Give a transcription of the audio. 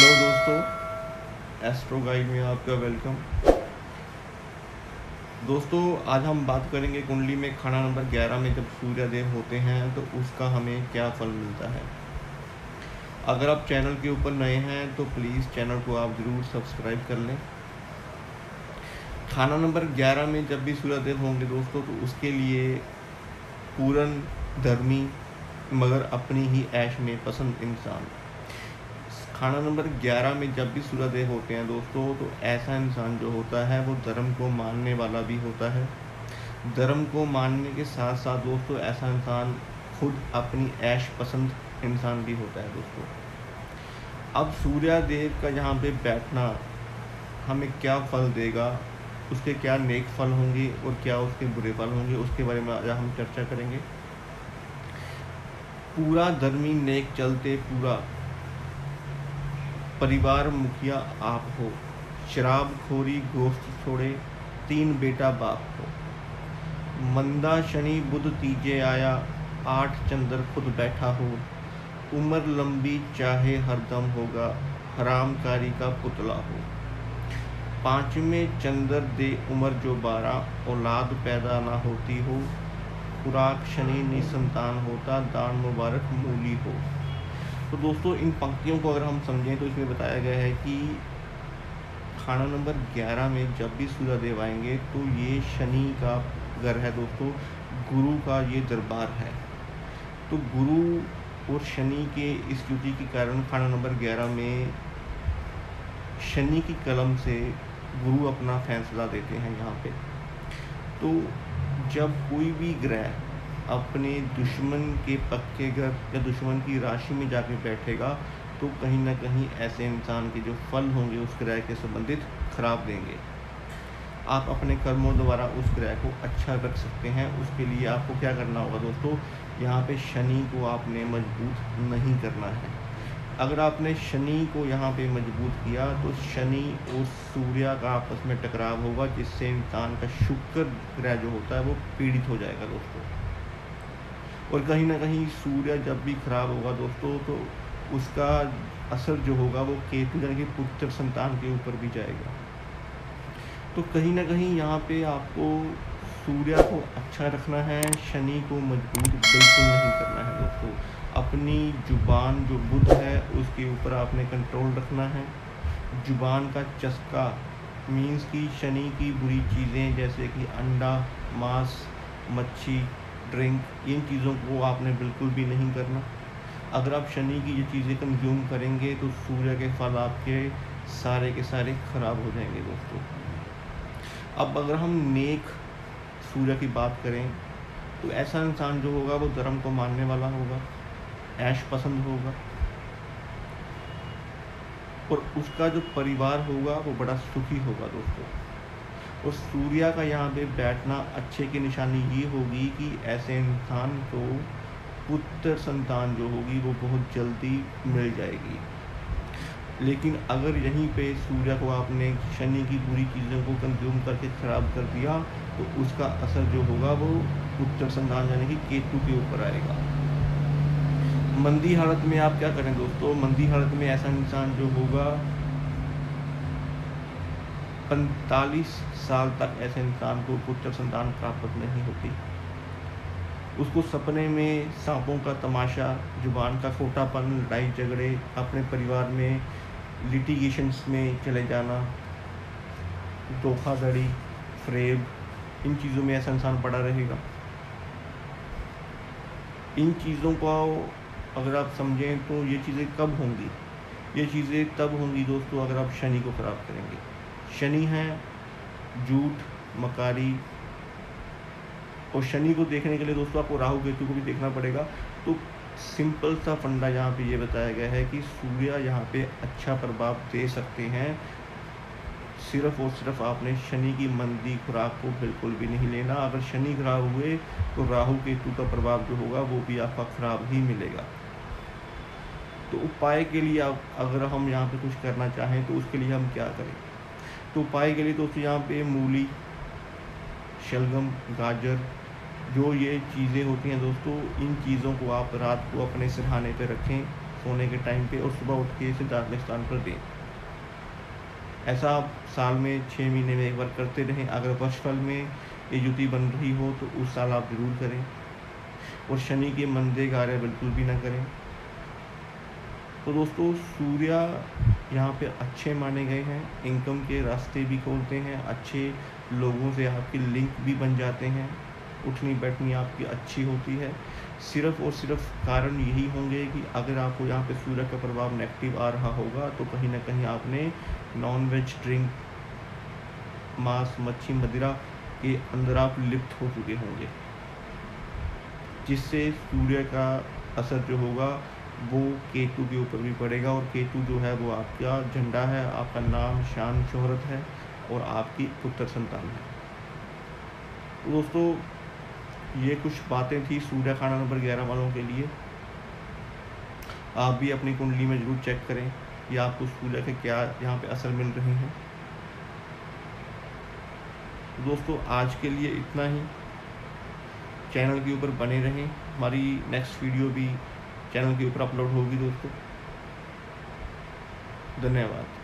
Hello दोस्तों, astro guide में आपका वेलकम। दोस्तों, आज हम बात करेंगे कुंडली में खड़ा नंबर 11 में जब सूर्योदय होते हैं तो उसका हमें क्या फल मिलता है। अगर आप चैनल के ऊपर नए हैं तो प्लीज़ चैनल को आप ज़रूर सब्सक्राइब कर लें। खाना नंबर 11 में जब भी सूर्योदय होंगे दोस्तों, तो उसके लिए पूरन धर्मी मगर अपनी ही ऐश में पसंद इंसान। खाना नंबर 11 में जब भी सूर्योदय होते हैं दोस्तों, तो ऐसा इंसान जो होता है वो धर्म को मानने वाला भी होता है। धर्म को मानने के साथ साथ दोस्तों ऐसा इंसान खुद अपनी ऐश पसंद इंसान भी होता है। दोस्तों, अब सूर्योदय का यहाँ पे बैठना हमें क्या फल देगा, उसके क्या नेक फल होंगे और क्या उसके बुरे फल होंगे, उसके बारे में आज हम चर्चा करेंगे। पूरा धर्मी नेक चलते पूरा परिवार मुखिया आप हो, शराब खोरी गोश्त छोड़े तीन बेटा बाप हो, मंदा शनि बुध तीजे आया आठ चंद्र खुद बैठा हो, उम्र लंबी चाहे हरदम होगा हरामकारी का पुतला हो, पाँचवें चंद्र दे उम्र जो 12 औलाद पैदा ना होती हो, खुराक शनि निसंतान होता दान मुबारक मूली हो। तो दोस्तों, इन पंक्तियों को अगर हम समझें तो इसमें बताया गया है कि खाना नंबर 11 में जब भी सूर्योदय आएंगे तो ये शनि का घर है दोस्तों, गुरु का ये दरबार है। तो गुरु और शनि के इस युति के कारण खाना नंबर 11 में शनि की कलम से गुरु अपना फैसला देते हैं यहाँ पे। तो जब कोई भी ग्रह अपने दुश्मन के पक्के घर या दुश्मन की राशि में जाके बैठेगा तो कहीं ना कहीं ऐसे इंसान के जो फल होंगे उस ग्रह के संबंधित खराब देंगे। आप अपने कर्मों द्वारा उस ग्रह को अच्छा रख सकते हैं, उसके लिए आपको क्या करना होगा दोस्तों, यहाँ पे शनि को आपने मजबूत नहीं करना है। अगर आपने शनि को यहाँ पे मजबूत किया तो शनि और सूर्य का आपस में टकराव होगा, जिससे इंसान का शुक्र ग्रह जो होता है वो पीड़ित हो जाएगा दोस्तों। और कहीं ना कहीं सूर्य जब भी खराब होगा दोस्तों, तो उसका असर जो होगा वो केतु यानी कि पुत्र संतान के ऊपर भी जाएगा। तो कहीं ना कहीं यहाँ पे आपको सूर्य को अच्छा रखना है, शनि को मजबूत बिल्कुल नहीं करना है दोस्तों। अपनी जुबान जो बुध है उसके ऊपर आपने कंट्रोल रखना है। जुबान का चस्का मीन्स कि शनि की बुरी चीज़ें जैसे कि अंडा, मांस, मच्छी, ड्रिंक, इन चीज़ों को आपने बिल्कुल भी नहीं करना। अगर आप शनि की ये चीज़ें कंज्यूम करेंगे तो सूर्य के फल आपके सारे के सारे ख़राब हो जाएंगे दोस्तों। अब अगर हम नेक सूर्य की बात करें तो ऐसा इंसान जो होगा वो धर्म को मानने वाला होगा, ऐश पसंद होगा और उसका जो परिवार होगा वो बड़ा सुखी होगा दोस्तों। और सूर्य का यहाँ पे बैठना अच्छे की निशानी ये होगी कि ऐसे इंसान को पुत्र संतान जो होगी वो बहुत जल्दी मिल जाएगी। लेकिन अगर यहीं पे सूर्य को आपने शनि की बुरी चीज़ों को कंज्यूम करके ख़राब कर दिया तो उसका असर जो होगा वो पुत्र संतान यानी कि केतु के ऊपर आएगा। मंदी हालत में आप क्या करें दोस्तों, मंदी हालत में ऐसा इंसान जो होगा 45 साल तक ऐसे इंसान को पुत्र संतान प्राप्त नहीं होती। उसको सपने में सांपों का तमाशा, जुबान का खोटापन, लड़ाई झगड़े, अपने परिवार में लिटिगेशंस में चले जाना, धोखाधड़ी, फ्रेब, इन चीज़ों में ऐसा इंसान पड़ा रहेगा। इन चीज़ों को अगर आप समझें तो ये चीज़ें कब होंगी, ये चीज़ें तब होंगी दोस्तों अगर आप शनि को ख़राब करेंगे। शनि है झूठ, मकारी, और शनि को देखने के लिए दोस्तों आपको राहु केतु को भी देखना पड़ेगा। तो सिंपल सा फंडा यहाँ पे ये बताया गया है कि सूर्य यहाँ पे अच्छा प्रभाव दे सकते हैं, सिर्फ और सिर्फ आपने शनि की मंदी खुराक को बिल्कुल भी नहीं लेना। अगर शनि खराब हुए तो राहु केतु का प्रभाव जो होगा वो भी आपका खराब ही मिलेगा। तो उपाय के लिए आप अगर हम यहाँ पे कुछ करना चाहें तो उसके लिए हम क्या करें, तो उपाय के लिए दोस्तों यहाँ पे मूली, शलगम, गाजर, जो ये चीज़ें होती हैं दोस्तों, इन चीज़ों को आप रात को अपने सिरहाने पर रखें। सोने के टाइम पे और सुबह उठ के इसे दाखिल स्थान पर दें। ऐसा आप साल में 6 महीने में एक बार करते रहें। अगर वर्षफल में ये युति बन रही हो तो उस साल आप जरूर करें। और शनि के मंदे कार्य बिल्कुल भी ना करें। तो दोस्तों सूर्या यहाँ पे अच्छे माने गए हैं, इनकम के रास्ते भी खोलते हैं, अच्छे लोगों से आपकी लिंक भी बन जाते हैं, उठनी बैठनी आपकी अच्छी होती है। सिर्फ़ और सिर्फ कारण यही होंगे कि अगर आपको यहाँ पे सूर्य का प्रभाव नेगेटिव आ रहा होगा तो कहीं ना कहीं आपने नॉनवेज ड्रिंक, मांस मच्छी मदिरा के अंदर आप लिप्त हो चुके होंगे, जिससे सूर्य का असर जो होगा वो केतु के ऊपर भी पड़ेगा। और केतु जो है वो आपका झंडा है, आपका नाम शान शोहरत है और आपकी पुत्र संतान है। तो दोस्तों ये कुछ बातें थी सूर्यखाना नंबर 11 वालों के लिए। आप भी अपनी कुंडली में ज़रूर चेक करें कि आपको सूर्य के क्या यहाँ पे असर मिल रहे हैं। दोस्तों आज के लिए इतना ही। चैनल के ऊपर बने रहें, हमारी नेक्स्ट वीडियो भी चैनल के ऊपर अपलोड होगी। दोस्तों धन्यवाद।